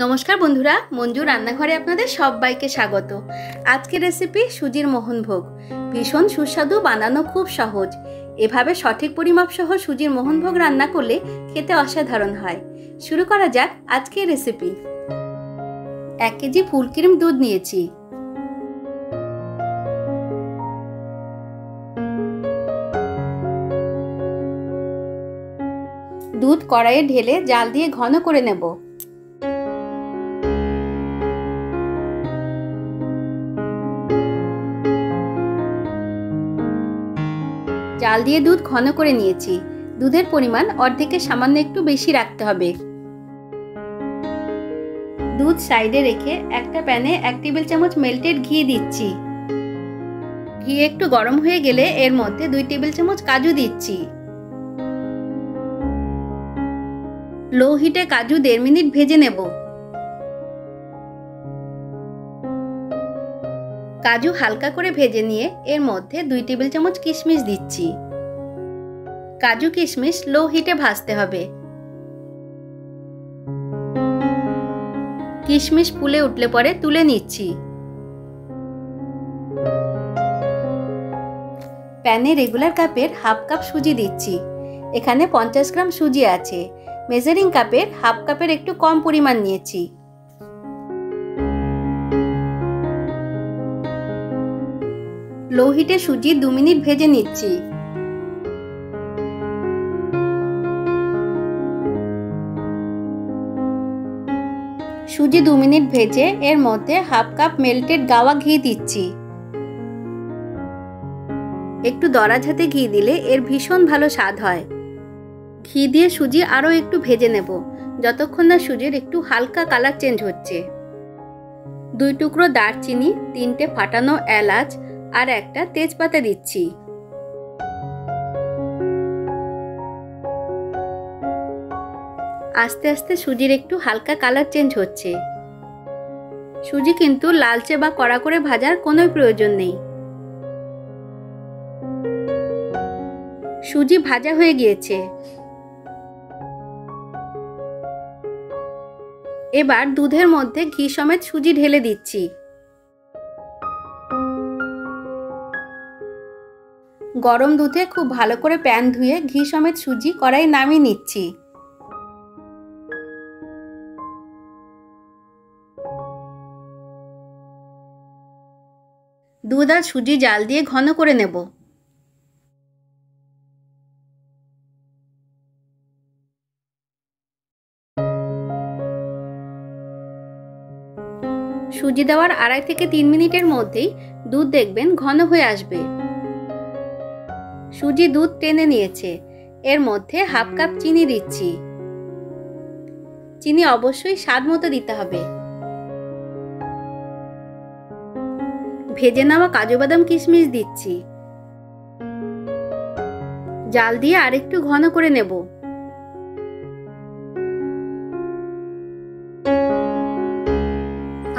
नमस्कार बंधुरा, मंजूर रान्नाघरे आपनादेर सबाइके स्वागत। आजकेर रेसिपि सुजिर मोहनभोग। भीषण सुस्वादु, बानानो खूब सहज। एभावे सठिक परिमाप सह सुजिर मोहनभोग रान्ना करले खेते असाधारण हय। शुरू करा जाक आजकेर रेसिपि। 1 केजी फुल क्रीम दूध नियेछि, 2 कड़ाइए ढेले जाल दिए घन करे नेब। जाल दिए दूध घन करे नियेछि। दूधेर परिमाण अर्धेकेर सामान्य एकटू बेशी राखते हबे। दूध साइडे रेखे एकटा पैने 1 टेबिल चामच मेल्टेड घी दिच्छी। घी एकटू गरम हये गेले एर मध्ये 2 टेबिल चामच काजू दिच्छी। लो हिटे काजू 1.5 मिनिट भेजे नेब। काजू हालका करे भेजे निये एर मध्ये 2 टेबिल चामच किशमिश दिच्छी। काजू किशमिश लो हिटे भाजते हबे। किशमिश फुले उठले परे तुले निच्छी। पैने रेगुलार कपेर हाफ कप सूजी दिच्छी। एखाने 50 ग्राम सूजी आछे। मेजारिंग कपेर हाफ कपेर एकटू कम परिमाण नियेछि। लो हिटे सूजी 2 मिनिट भेजे निच्छी। सूजी 2 मिनिट भेजे एर मध्ये हाफ कप मेल्टेड गावा घी दिच्छी। एकटू दराझाते घी दिले एर भीषण भालो स्वाद हय। घी दिए सूजी आरो एकटू भेजे नेब যতক্ষণ না সুজির একটু হালকা কালার চেঞ্জ হচ্ছে। 2 টুকরো দারচিনি, 3টে ফাটানো এলাচ और एक तेजपाता दिच्छी। आस्ते आस्ते सूजिर एकटू हालका कलर चेंज होच्छे। सूजी किन्तु लालचे बा कड़ा करे भाजार कोई प्रयोजन नहीं। सूजी भाजा हो गए। एबार दूधेर मध्य घी समेत सूजी ढेले दिच्छी। गरम दूधे खूब भालो करे पैन धुए घी समेत सूजी कड़ाई नामिये निच्छी। दूध और सूजी जाल दिए घन करे नेब। सूजी देवार 2.5 থেকে 3 मिनिटेर मध्येई दूध देखबेन घन हये आसबे। सूजी दूध टेने नियेछे। एर मध्य हाफ कप चीनी दिच्छी। चीनी अवश्यई स्वाद मतो दिते हबे। भेजे नेওয়া काजू बादाम किशमिश दिच्छी। जाल दिए আরেকটু ঘন করে নেব।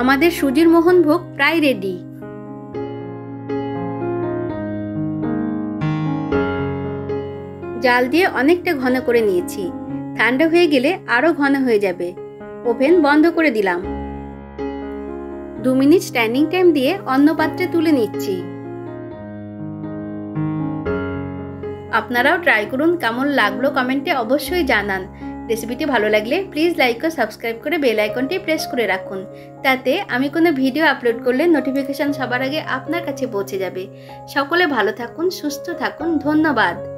আমাদের সুজির মোহনভোগ প্রায় রেডি। जाल दिए अनेकटा घन करे नियेछि। ठंडा हये गेले आरो घन हये जाबे। ओभेन बंध करे दिलाम। 2 मिनिट स्टैंडिंग टाइम दिए अन्य पात्रे तुले निच्छी। आपनाराओ ट्राई करुन। केमन लागलो कमेंटे अवश्यई जानान। रेसिपिटी भालो लागले प्लिज लाइक और सबस्क्राइब करे बेल आइकनटी प्रेस करे राखुन। ताते आमी कोनो भिडियो आपलोड करले नोटिफिकेशन सबार आगे आपनार काछे पौंछे जाबे। सकले भालो थाकुन, सुस्थ थाकुन। धन्यवाद।